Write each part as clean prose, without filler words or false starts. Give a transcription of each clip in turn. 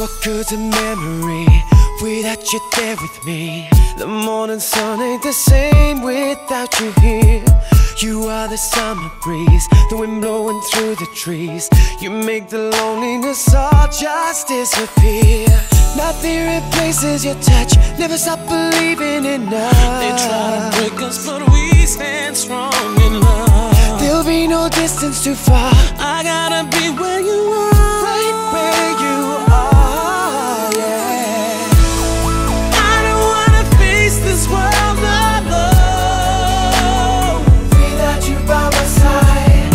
What good's a memory without you there with me? The morning sun ain't the same without you here. You are the summer breeze, the wind blowing through the trees. You make the loneliness all just disappear. Nothing replaces your touch, never stop believing in us. They try to break us, but we stand strong in love. There'll be no distance too far, I gotta be where you are, right where you are, yeah. I don't wanna face this world alone, without you by my side.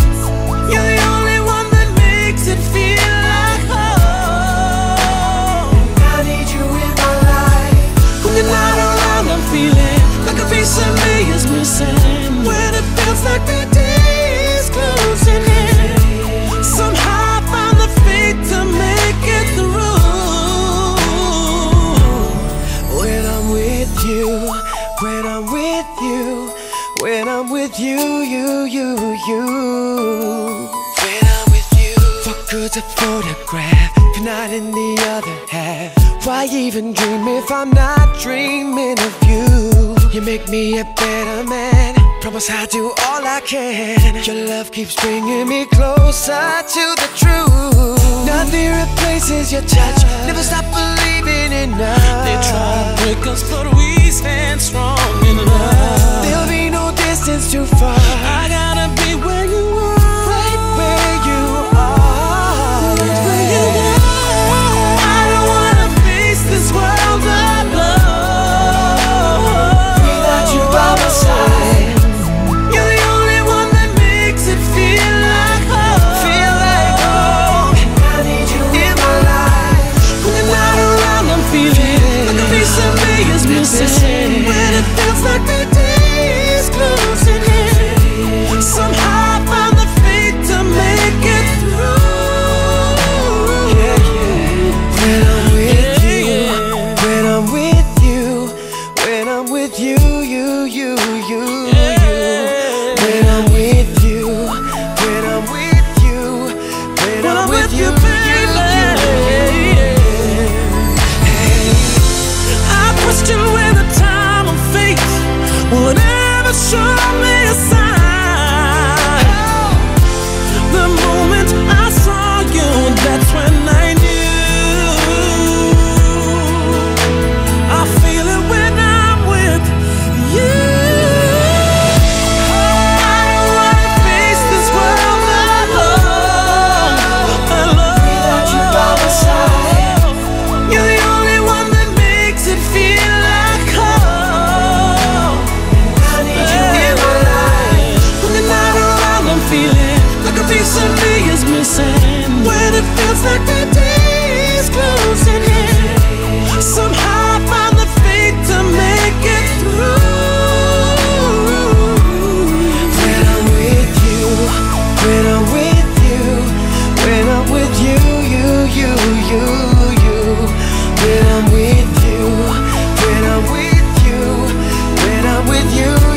You're the only one that makes it feel like home, and I need you in my life. When you're not around, I'm feeling like a piece of me is missing. When it feels like the day is closing in, when I'm with you, when I'm with you, when I'm with you. What good's a photograph if you're not in the other half? Why even dream if I'm not dreaming of you? You make me a better man, promise I'll do all I can. Your love keeps bringing me closer to the truth. Nothing replaces your touch, never stop believing in us. They try to break us, but we stand strong in love. There'll be no distance too far, I gotta be where you are, right where you are, right where you are. I don't wanna face this world alone, without you by my side. Missing. When it feels like the day is closing in, somehow I found the faith to make it through. When I'm with you, when I'm with you, when I'm with you, when I'm with you, when I'm with you, when I'm with you, when the time and fate would ever show me a sign. The moment I saw you, that's when I knew. I feel it when I'm with you. I don't wanna face this world alone, without you by my side. You're the only one that makes it feel. Piece of me is missing. When it feels like the day is closing in, somehow I find the faith to make it through. When I'm with you, when I'm with you, when I'm with you, when I'm with you, when I'm with you, when I'm with you, when I'm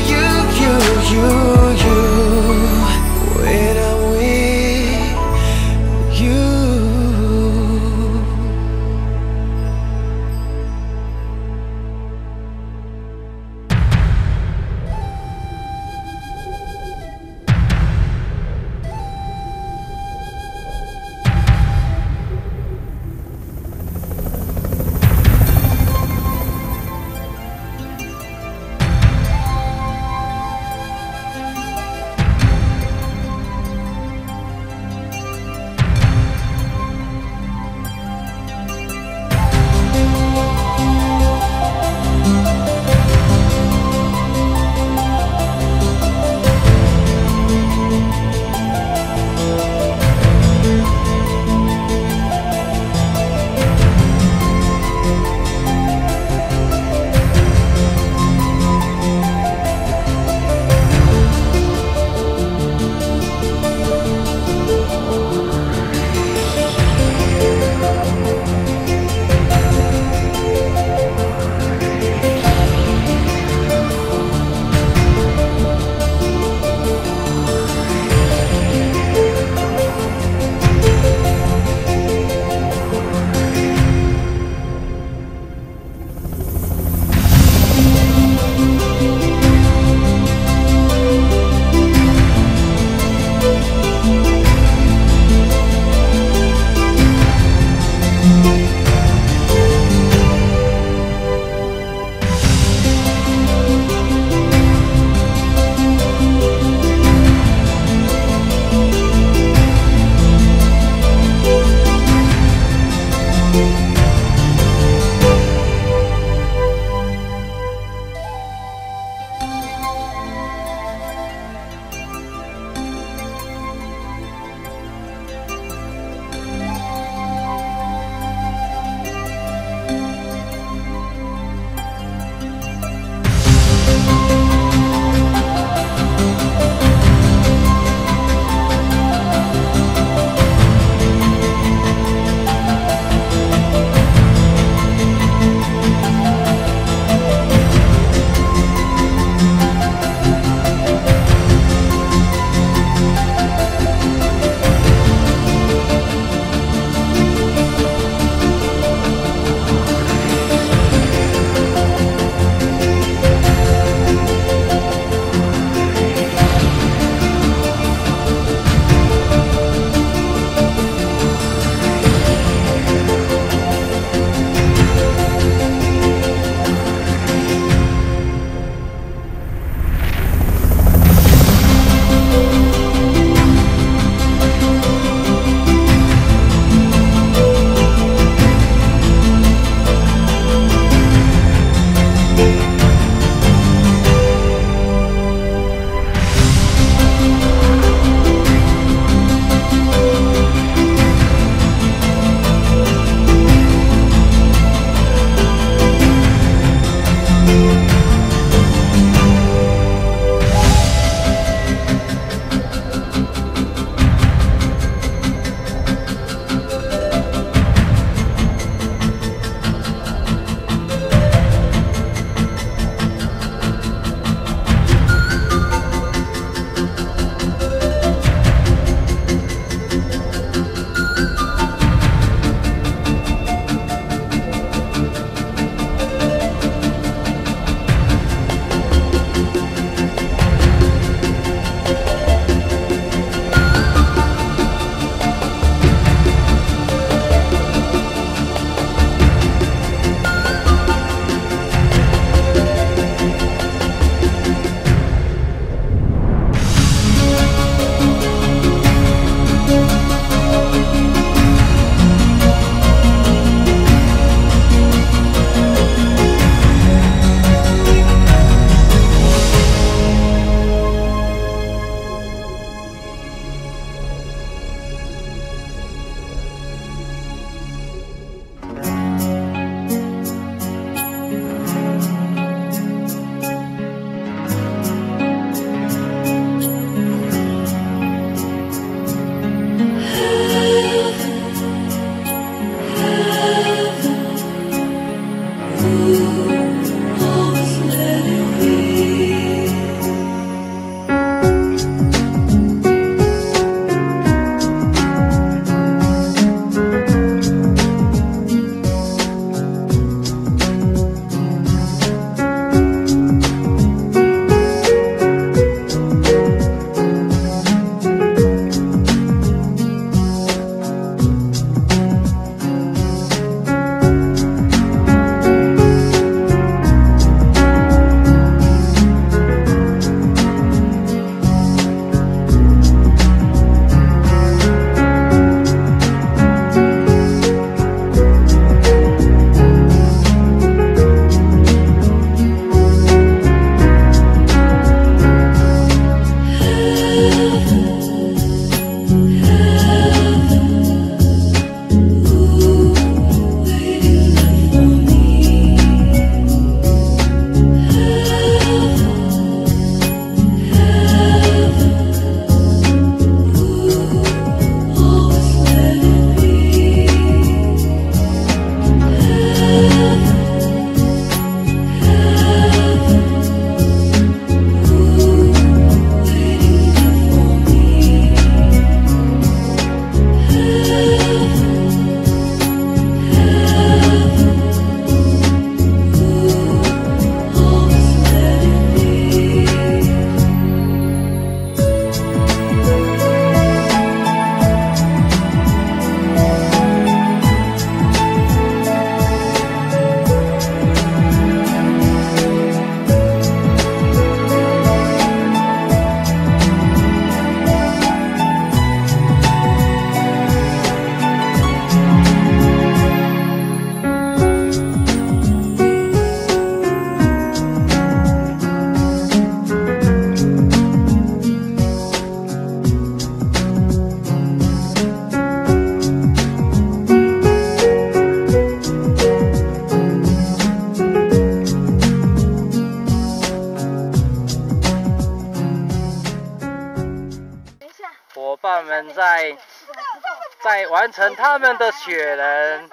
再完成他们的雪人，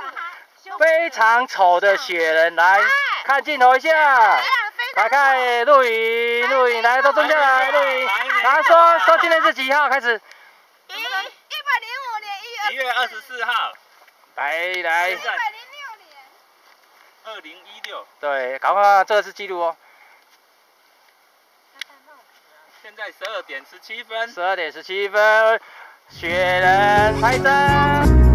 非常丑的雪人，来看镜头一下，打开录影，来都蹲下来录影，然后说今天是几号开始？105年1月24号。来。2016。对，赶快，这个是记录哦。 现在12点17分。12点17分，雪人拍灯。